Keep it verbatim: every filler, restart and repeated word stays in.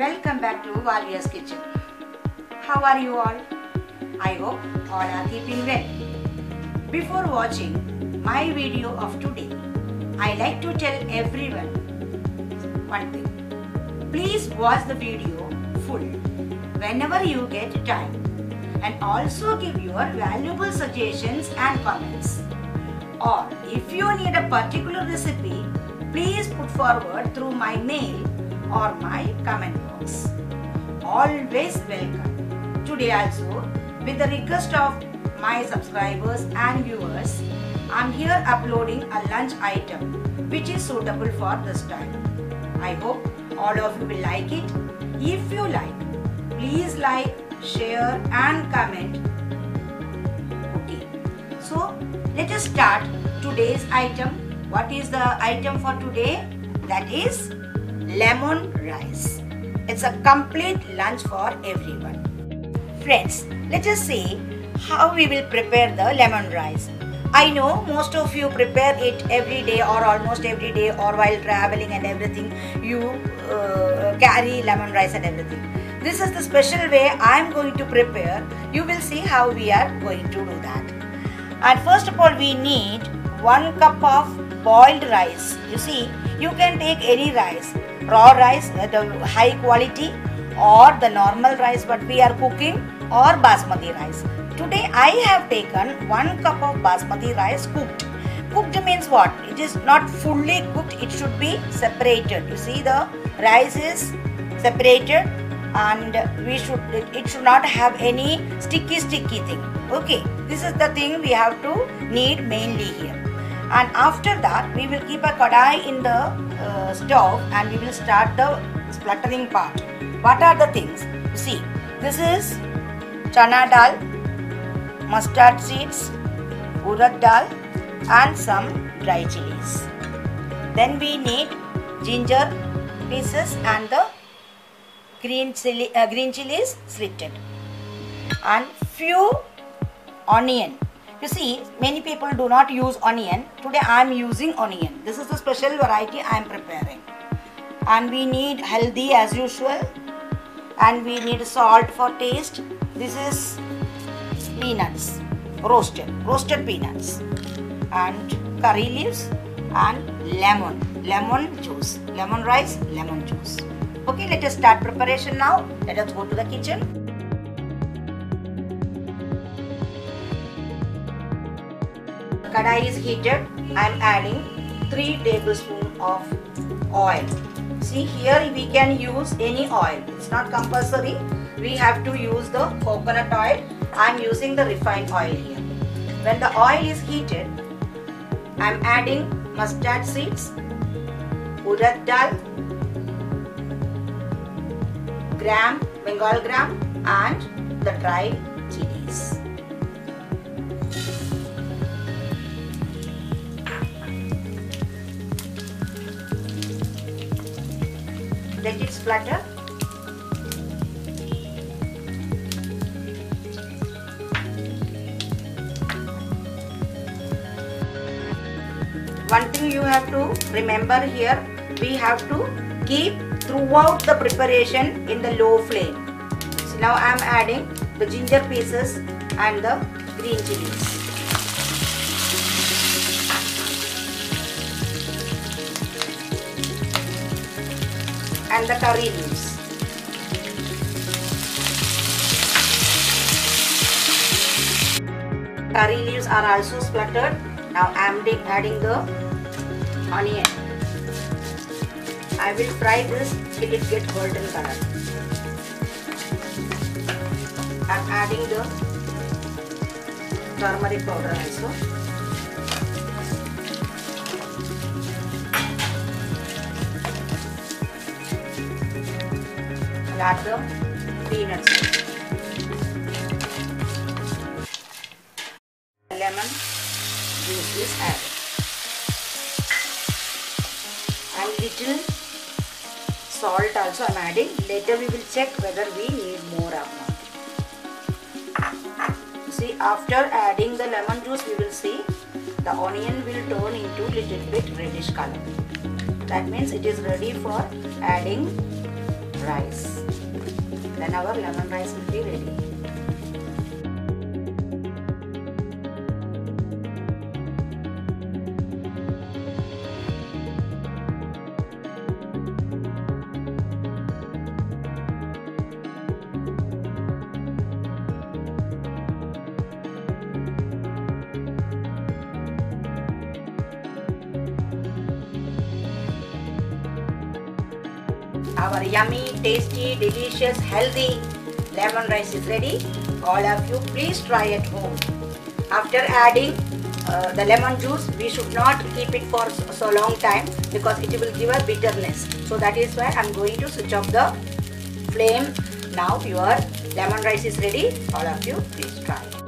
Welcome back to Varier's Kitchen. How are you all? I hope all are keeping well. Before watching my video of today, I like to tell everyone one thing. Please watch the video full whenever you get time, and also give your valuable suggestions and comments. Or if you need a particular recipe, please put forward through my mail or my comment box. Always welcome. Today also, with the request of my subscribers and viewers, I am here uploading a lunch item which is suitable for this time. I hope all of you will like it. If you like, please like, share and comment. Okay, so let us start today's item. What is the item for today? That is lemon rice. It's a complete lunch for everyone. Friends, let us see how we will prepare the lemon rice. I know most of you prepare it every day or almost every day, or while traveling and everything you uh, carry lemon rice and everything. This is the special way I am going to prepare. You will see how we are going to do that. And first of all, we need one cup of boiled rice. You see, you can take any rice, raw rice, the high quality or the normal rice what we are cooking, or basmati rice. Today I have taken one cup of basmati rice cooked. Cooked means what? It is not fully cooked, it should be separated. You see, the rice is separated and we should, it should not have any sticky sticky thing. Okay, this is the thing we have to need mainly here. And after that, we will keep a kadai in the uh, stove and we will start the spluttering part. What are the things? You see, this is chana dal, mustard seeds, urad dal and some dry chilies. Then we need ginger pieces and the green chili, uh, green chilies slitted, and few onion. You see, many people do not use onion. Today I am using onion. This is the special variety I am preparing. And we need haldi as usual, and we need salt for taste. This is peanuts, roasted, roasted peanuts, and curry leaves, and lemon, lemon juice, lemon rice, lemon juice. Okay, let us start preparation now. Let us go to the kitchen. Kadai is heated. I am adding three tablespoons of oil. See, here we can use any oil. It's not compulsory. We have to use the coconut oil. I am using the refined oil here. When the oil is heated, I am adding mustard seeds, urad dal, gram, Bengal gram and the dry chilies. Let it splutter. One thing you have to remember here, we have to keep throughout the preparation in the low flame. So now I am adding the ginger pieces and the green chilies. And the curry leaves. Curry leaves are also spluttered. Now I am adding the onion. I will fry this till it gets golden color. I am adding the turmeric powder also. Add the peanuts, lemon juice is added, and little salt also I am adding. Later we will check whether we need more or not. See, after adding the lemon juice, we will see the onion will turn into little bit reddish color. That means it is ready for adding rice. Then our lemon rice will be ready. Our yummy, tasty, delicious, healthy lemon rice is ready. All of you, please try at home. After adding uh, the lemon juice, we should not keep it for so long time because it will give a bitterness. So that is why I am going to switch off the flame. Now your lemon rice is ready. All of you, please try.